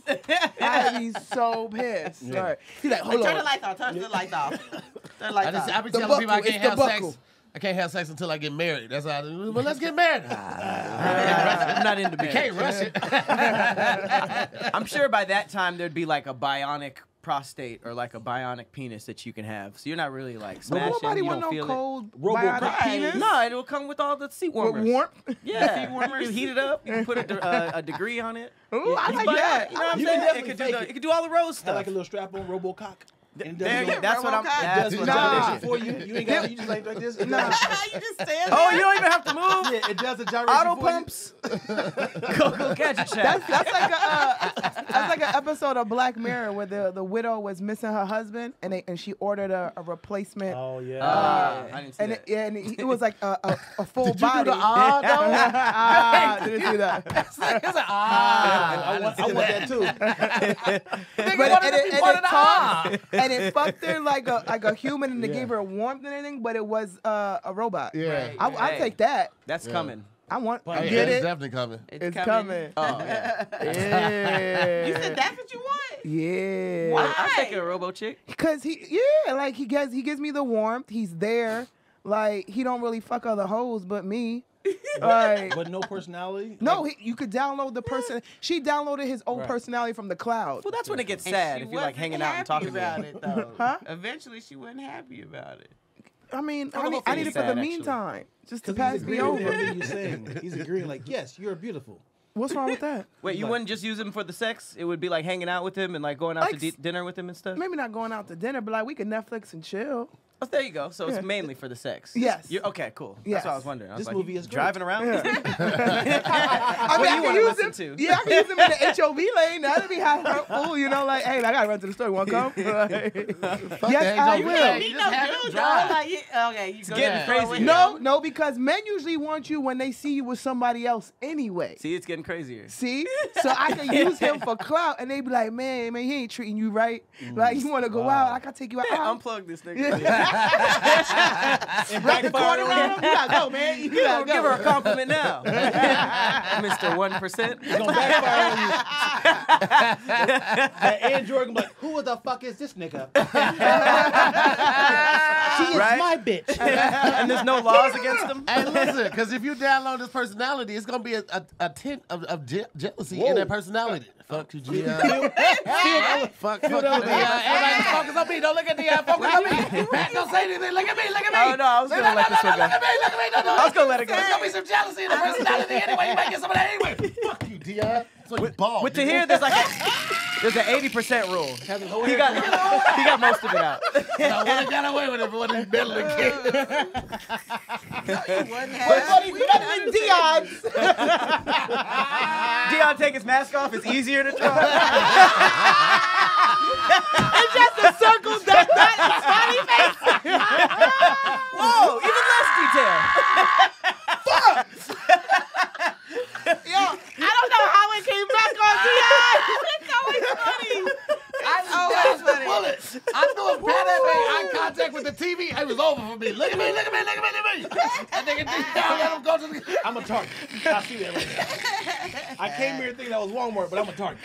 I'd be so pissed. Yeah. Right. He's like, hold on. Turn the lights off. Turn the lights off. Turn the lights off. I be telling people I can't have sex. I can't have sex until I get married. That's how I do. Well, let's get married. I'm not into marriage. You can't rush it. I'm sure by that time there'd be like a bionic prostate or like a bionic penis that you can have. So you're not really like smashing. But nobody want no cold bionic penis. No, it'll come with all the seat warmers. With warmth? Yeah. Seat warmers. You heat it up. You can put a degree on it. Ooh, I like that. You know what I'm saying? It could do all the rose stuff. Like a little strap on Robocock. That's what I'm. That's what I'm. For you, you ain't got. You just like this. No, you just stand. Oh, you don't even have to move. Yeah, it does a gyration. Auto pumps. Go catch a check. That's like an episode of Black Mirror where the widow was missing her husband and she ordered a replacement. Oh yeah. I didn't see that. It was like a full body. Did you do the didn't do that. It's like I want that too. And it fucked her like a human, and it gave her warmth and anything, but it was a robot. Yeah, right. I'll take that. That's coming. I want. Hey, get it. It's definitely coming. It's coming. Oh, yeah. You said that's what you want. Yeah. Why? I'll take a robo chick. Because he gives me the warmth. He's there. Like he don't really fuck other hoes but me. Like, but no personality? No, you could download the person. She downloaded his old personality from the cloud. Well, that's when it gets sad if you're like hanging out and talking about it, though. Huh? Eventually, she wasn't happy about it. I mean, I need it for the meantime, just to pass me over. He's agreeing, like, yes, you're beautiful. What's wrong with that? Wait, you wouldn't just use him for the sex? It would be like hanging out with him and like going out to dinner with him and stuff? Maybe not going out to dinner, but like we could Netflix and chill. Oh, there you go. So it's mainly for the sex. Yes. You're, okay, cool. Yes. That's what I was wondering. I was this like, movie is great. Driving around? Yeah. I mean, what do you want to listen to? Yeah, I can use them in the HOV lane. That'll be helpful, you know, like, hey, I got to run to the store. You want to come? Yes, I will. You it's getting crazy. No, no, because men usually want you when they see you with somebody else anyway. See, it's getting crazier. See? So I can use him for clout, and they be like, man, he ain't treating you right. Like, you want to go out? I got to take you out. Unplug this nigga. Right the corner round? You gotta go, man. You gotta go. Give her a compliment now. Mr. 1%. It's gonna backfire on you. That Andrew gonna be like, who the fuck is this nigga? She is my bitch. And there's no laws against them? Hey, listen, because if you download this personality, it's gonna be a tint of jealousy in that personality. Fuck you, G.I. Fuck you, everybody focus on me. Don't look at the focus on me. Don't say anything. Look at me. Look at me. Oh, no. I was going to let this one go. Look at me. Look at me. No. I was going to let it go. There's going to be some jealousy in the personality anyway. You might get some of that anyway. Fuck you, Dion. It's like balls. With the hair, there's like an 80% rule. He got most of it out. I wouldn't got away with it, but wasn't meddling kids. Meddling Dion's. Dion take his mask off. It's easier to throw. It's just a circle dot dot his funny face. Whoa, even less detail. Fuck. Yo, I don't know how it came back on Dion. It's always funny. Bullets. I knew if Pat had made eye contact with the TV, it was over for me. Look at me, look at me, look at me, look at me. That nigga deep down, let him go to the... I'm a target. I see that right now. I came here thinking that was Walmart, but I'm a target.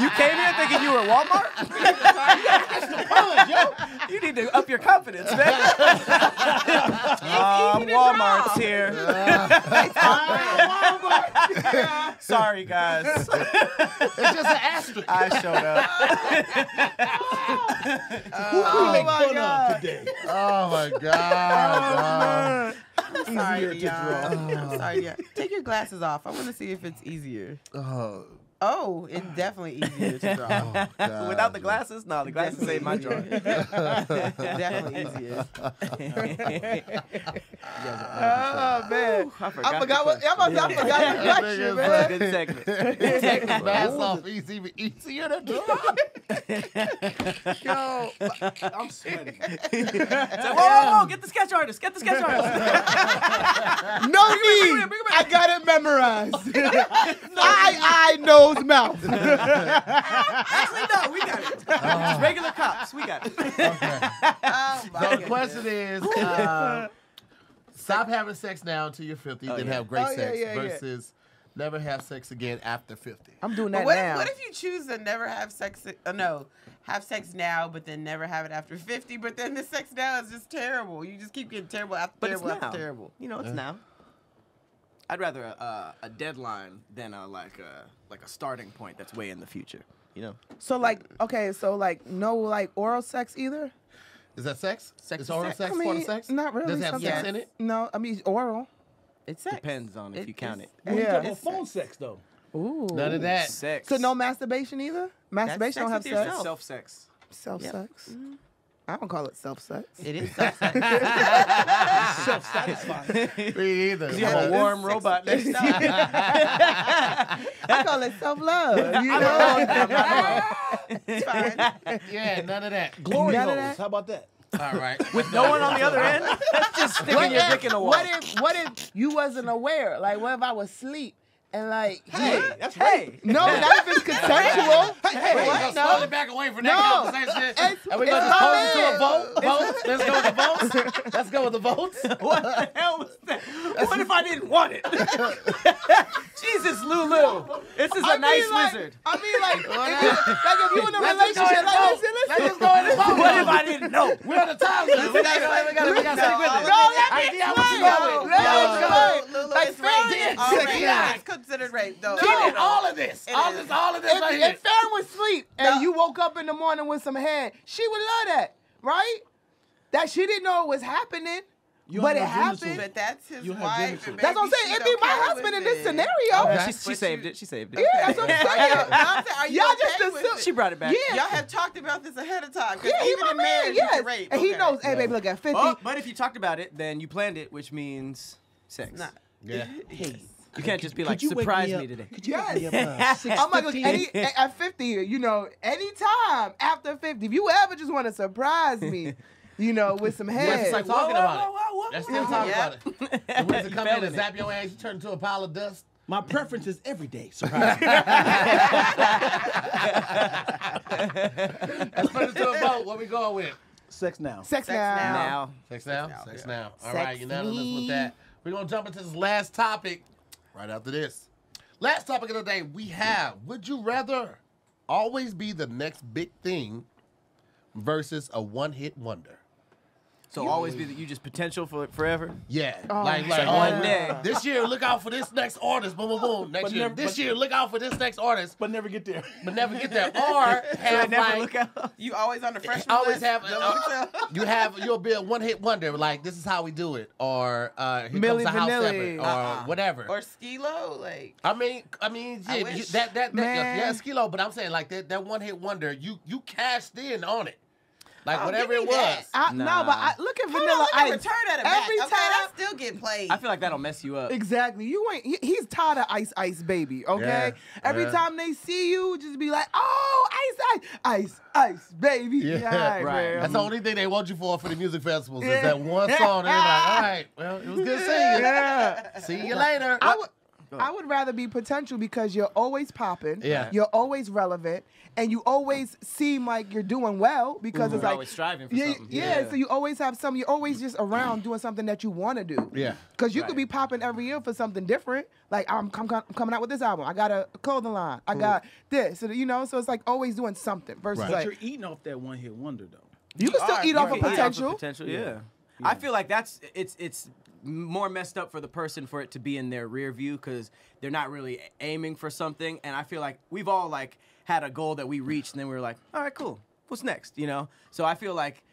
You came here thinking you were Walmart? That's the bullet, yo. You need to up your confidence, man. Walmart's here. Walmart. Sorry, guys. It's just an asterisk. I showed up. Who make fun of today? Oh my God! I'm sorry, y'all. I'm sorry, y'all. Take your glasses off. I want to see if it's easier. Oh. Oh, it's definitely easier to draw. Oh, God. Without the glasses? No, the glasses ain't my drawing. Definitely easier. Oh, man. Ooh, I forgot the question, man. Good segment. Good segment. Mask off easier to draw. Yo, I'm sweating. Oh, get the sketch artist. Get the sketch artist. No need. I got it memorized. I know. Mouth. Actually, no, we got it. Just regular cops, we got it. Okay. Oh, so the question is, stop having sex now until you're 50, then have great sex versus never have sex again after 50. I'm doing that now. What if you choose to never have sex? No, have sex now, but then never have it after 50. But then the sex now is just terrible. You just keep getting terrible after terrible after terrible. You know, it's now. I'd rather a deadline than like a starting point that's way in the future, you know. So like, okay, so like no like oral sex either. Is that sex? Is oral sex part of sex? Not really. Does it have sex in it? No, I mean oral. It's sex. Depends on if you count it. Yeah. Phone sex though. Ooh. None of that. Sex. So no masturbation either. Masturbation don't have sex. Self sex. Self sex. I don't call it self-sex. It is self-sex. Self-satisfying. Me either. You have a warm robot next time. I call it self-love. You know? It's fine. Yeah, none of that. Glory holes. How about that? All right. With no one on the other end? That's just sticking your dick in the wall. What if you wasn't aware? Like, what if I was asleep? And like, hey, no, that if it's consensual. Hey, we're gonna slowly back away from that conversation. And we gonna pose to a vote. Let's go with the votes. Let's go with the votes. What the hell was that? What if I didn't want it? Jesus, Lulu, this is a nice wizard. I mean, like if you in a relationship, like let's go in the vote. What if I didn't know? We're on the time limit. We gotta stick with it. No, let me explain. Like, fair. Considered rape, though. No, all of this. If Farrah was asleep and you woke up in the morning with some head, she would love that, right? That she didn't know it was happening. But it happened. But that's his wife. That's what I'm saying. It'd be my husband in this scenario. Okay. She saved it. She saved it. Yeah, that's what I'm saying. Y'all just assumed. She brought it back. Y'all have talked about this ahead of time. Yeah, he's my man. Yes. And he knows, hey, baby, look at 50. But if you talked about it, then you planned it, which means sex. Yeah. You can't just be like, surprise me today. Could you wake me up, I'm like, look, at 50, you know, anytime after 50, if you ever just want to surprise me, you know, with some head. That's like talking about it. That's still talking about it. The ones that come in and zap your ass, you turn into a pile of dust. My preference is every day surprise. Let's put it to a vote. What we going with? Sex now. Sex now. Sex now? Sex now. All right, unanimous with that. We're going to jump into this last topic right after this. Last topic of the day, we have, would you rather always be the next big thing versus a one-hit wonder? So always be that you just potential for it forever? Yeah. Oh, like one day. This year, look out for this next artist. Boom, boom, boom. Next year. This year, look out for this next artist. But never get there. But never get there. Or have never look out. You always on the freshman list. Have you'll be a one-hit wonder. Like, this is how we do it. Or here comes a house effort. Or whatever. Or Skee-Lo, like. I mean, yeah, yeah, Skee-Lo, but I'm saying like that one-hit wonder, you cashed in on it. Like, whatever it was. No, but look at Vanilla Ice. Return at every time. I still get played. I feel like that'll mess you up. Exactly. You ain't. He's tired of Ice Ice Baby, okay? Yeah. Every time they see you, just be like, oh, Ice Ice. Ice Ice Baby. Yeah, right. That's the only thing they want you for the music festivals is that one song. And they're like, all right, well, it was good seeing you. Yeah. See you later. I would rather be potential because you're always popping, you're always relevant, and you always seem like you're doing well because it's like always striving for something. Yeah, so you always have something. You're always just around doing something that you want to do. Yeah, because you could be popping every year for something different. Like I'm coming out with this album. I got a clothing line. I got this. So, you know, so it's like always doing something versus like but you're eating off that one hit wonder though. You can still eat off of potential. Yeah, I feel like that's it's more messed up for the person for it to be in their rear view because they're not really aiming for something. And I feel like we've all like had a goal that we reached and then we were like, all right, cool, what's next, you know? So I feel like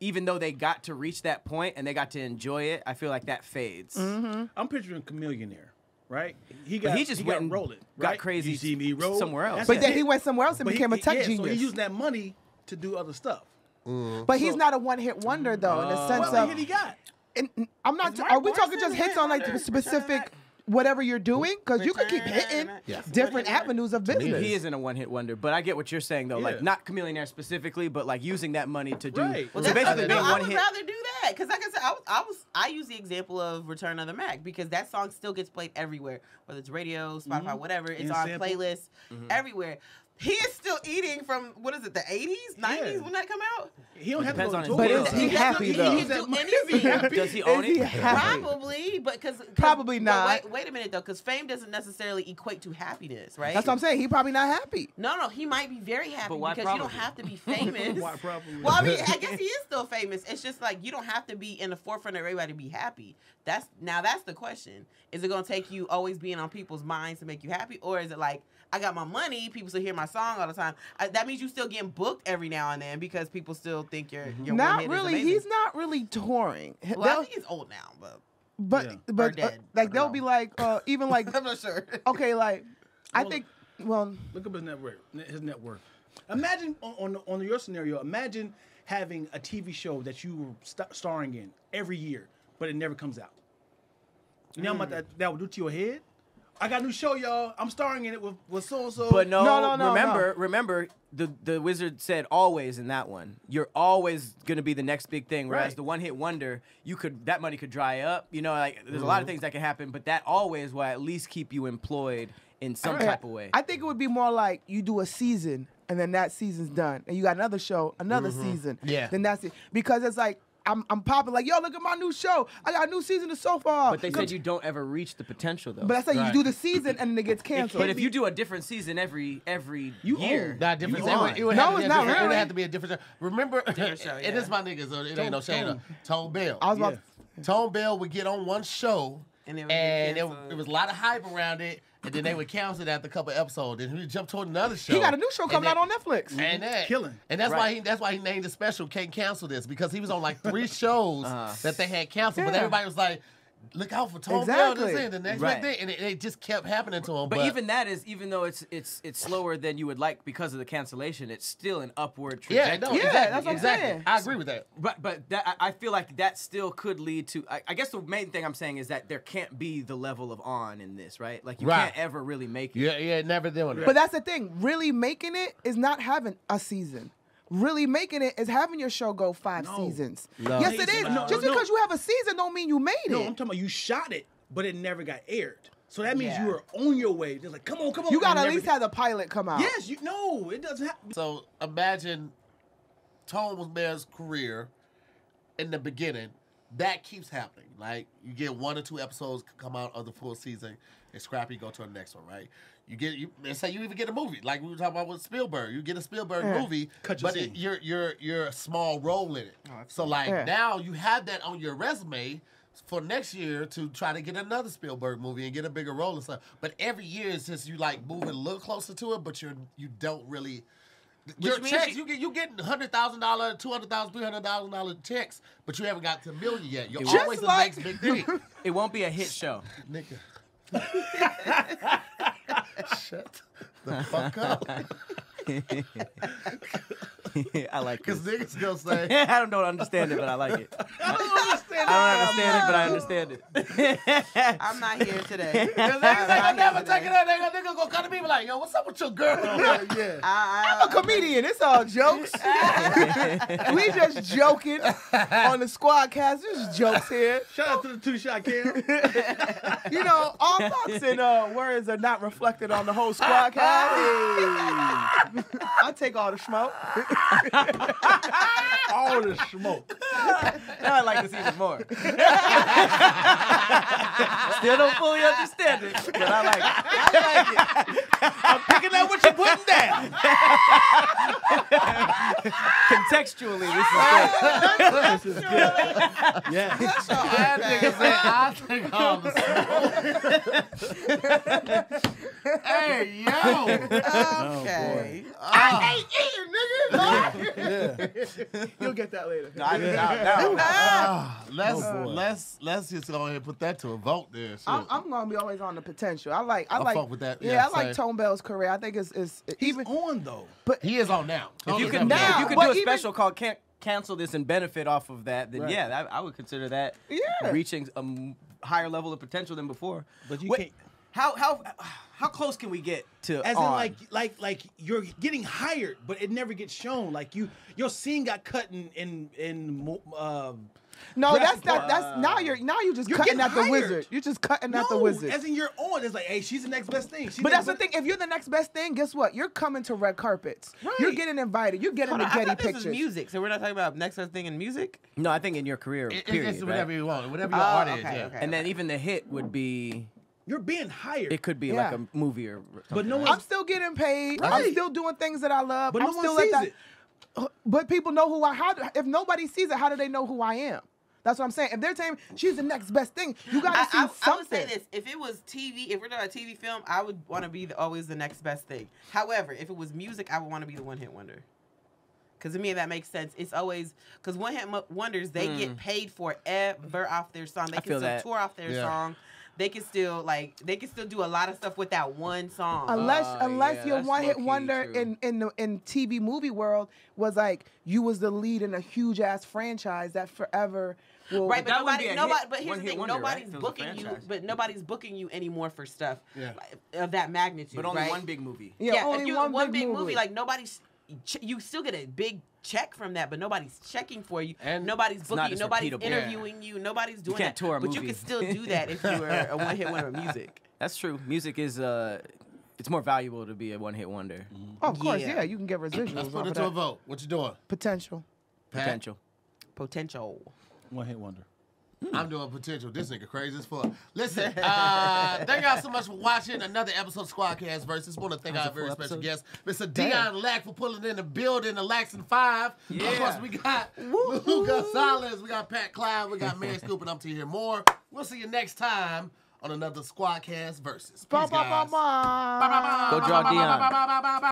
even though they got to reach that point and they got to enjoy it, I feel like that fades. Mm-hmm. I'm picturing Chamillionaire. Right, he just went rolling, right? Got crazy. You see me roll somewhere else, but then he went somewhere else and became a tech genius. So he used that money to do other stuff. Mm. But he's not a one-hit wonder though, in the sense of what hit he got. And I'm not. Are we talking just hits on like the specific whatever you're doing? Because you could keep hitting different avenues of business. He isn't a one-hit wonder, but I get what you're saying though. Yeah. Like not Chamillionaire specifically, but like using that money to do. Right. Well, so basically, I would rather do that because like I said, I use the example of Return of the Mac because that song still gets played everywhere, whether it's radio, Spotify, whatever. It's on playlists everywhere. He is still eating from, what is it, the 80s, 90s when that come out? He don't have to go to But is he happy, though? He can do anything. Does he own it? Probably, but because... Probably not. Wait a minute, though, because fame doesn't necessarily equate to happiness, right? That's what I'm saying. He probably not happy. No, he might be very happy because you don't have to be famous. Why probably? Well, I mean, I guess he is still famous. It's just like you don't have to be in the forefront of everybody to be happy. Now, that's the question. Is it going to take you always being on people's minds to make you happy? Or is it like, I got my money, people still hear my song all the time. That means you still getting booked every now and then because people still think you're not really. He's not really touring. Well, I think he's old now, but they'll be like even like I'm not sure. Okay, like look up his network. His net worth. Imagine on your scenario. Imagine having a TV show that you were starring in every year, but it never comes out. You know what that would do to your head? I got a new show, y'all. I'm starring in it with so-and-so. But remember, the wizard said always in that one. You're always going to be the next big thing, whereas the one-hit wonder, that money could dry up. You know, like there's a lot of things that can happen, but that always will at least keep you employed in some type of way. I think it would be more like you do a season, and then that season's done, and you got another show, another season. Yeah. Then that's it. Because it's like, I'm popping like, yo, look at my new show. I got a new season of So Far. But they said you don't ever reach the potential though. But that's like you do the season and then it gets canceled. But if you do a different season every year, that difference. No, it's not really. It would have to be a different. Remember, and it's my niggas. So it ain't no shame. Tone Bell. Tone Bell would get on one show and it was a lot of hype around it. And then they would cancel it after a couple episodes, and he jumped to another show. He got a new show coming out on Netflix. And that, killing. And that's why he named the special "Can't Cancel This," because he was on like 3 shows that they had canceled, but everybody was like, "Look out for Tone Bell!" The next thing, and it just kept happening to him. But even that is, even though it's slower than you would like because of the cancellation, it's still an upward trajectory. Yeah, no, that's what I'm saying. I agree with that. But that, I feel like that still could lead to. I guess the main thing I'm saying is that there can't be the level of on in this, right? Like you can't ever really make it. Yeah, never doing it. But that's the thing. Really making it is not having a season. Really making it is having your show go 5 seasons. No. Yes, it is. No, just because you have a season don't mean you made it. No, I'm talking about you shot it, but it never got aired. So that means you were on your way. They're like, come on, come on. You got to at least have the pilot come out. Yes, no, it doesn't happen. So imagine Tone Bell's career in the beginning. That keeps happening. Like, you get 1 or 2 episodes come out of the full season, and scrap, you go to the next one, right? You get, let's say you even get a movie, like we were talking about with Spielberg. You get a Spielberg movie, but you're a small role in it. Oh, so like now you have that on your resume for next year to try to get another Spielberg movie and get a bigger role and stuff. But every year it's just you like moving a little closer to it, but you don't really. Your checks, you get $100,000, $200,000, $300,000 checks, but you haven't got to $1 million yet. You're always like the next big thing. It won't be a hit show, nigga. Shut the fuck up. I like it. Because niggas gonna say, I don't understand it, but I like it. I don't understand it, but I understand it. I'm not here today. Because niggas ain't gonna never take it up. Niggas gonna come to me and be like, yo, what's up with your girl? I'm a comedian. It's all jokes. We just joking on the Squadcast. There's just jokes here. Shout out to the 2-shot cam. You know, all thoughts and words are not reflected on the whole Squadcast. I take all the smoke. All the smoke. Now I'd like to see even more. Still don't fully understand it, but I like it. I like it. I'm picking up what you're putting down. Contextually, this is good. Yeah. That's all I think all the smoke. Hey, yo. Okay. Oh, I ain't eating, nigga. You'll get that later. No, I did not. Let's just go ahead and put that to a vote there. I'm gonna be always on the potential. I fuck with that. Yeah, I like Tone Bell's career. I think he's on though. But he is on now. If you could do a special called "Can't Cancel This" and benefit off of that, then I would consider that reaching a higher level of potential than before. But you can't. How close can we get to as on? In like you're getting hired, but it never gets shown. Like your scene got cut no, that's now you're just cutting at the wizard. You're just cutting at the wizard. As in you're on. It's like, hey, she's the next best thing. But that's the thing. If you're the next best thing, guess what? You're coming to red carpets. Right. You're getting invited. You're getting the Getty pictures. This is music, so we're not talking about next best thing in music. No, I think in your career, period, it's whatever you want, whatever your art is. And then even the hit would be. You're being hired. It could be like a movie or something. But no I'm still getting paid. Right. I'm still doing things that I love. But no one sees it. But people know who I am. If nobody sees it, how do they know who I am? That's what I'm saying. If they're saying she's the next best thing, you got to see something. I would say this. If it was TV, if we're doing a TV film, I would want to be always the next best thing. However, if it was music, I would want to be the one-hit wonder. Because to me, that makes sense. It's always, because one-hit wonders, they get paid forever off their song. They can still tour off their song. They can still do a lot of stuff with that one song. Unless your one-hit wonder in TV movie world was like you was the lead in a huge ass franchise that forever will. Right, but here's the thing: nobody's booking you, but nobody's booking you anymore for stuff of that magnitude. But only one big movie. Yeah, only one big movie. Like nobody's. You still get a big check from that, but nobody's checking for you. And nobody's booking you. Nobody's interviewing you. Nobody's doing that. But you can still do that if you were a one-hit wonder of music. That's true. Music is it's more valuable to be a one-hit wonder. Oh, of course, yeah. You can get residuals. Let's put it to a vote. What you doing? Potential. Potential. One-hit wonder. I'm doing potential. This nigga crazy as fuck. Listen, thank y'all so much for watching another episode of Squadcast Versus. Want to thank our very special guest, Mr. Dion Lack, for pulling in the building, the Lax and 5. Yeah. Of course, we got Lulu Gonzalez, we got Pat Cloud, we got Mary Scoop, and I'm to hear more. We'll see you next time on another Squadcast Versus. Peace, guys. Go draw Dion.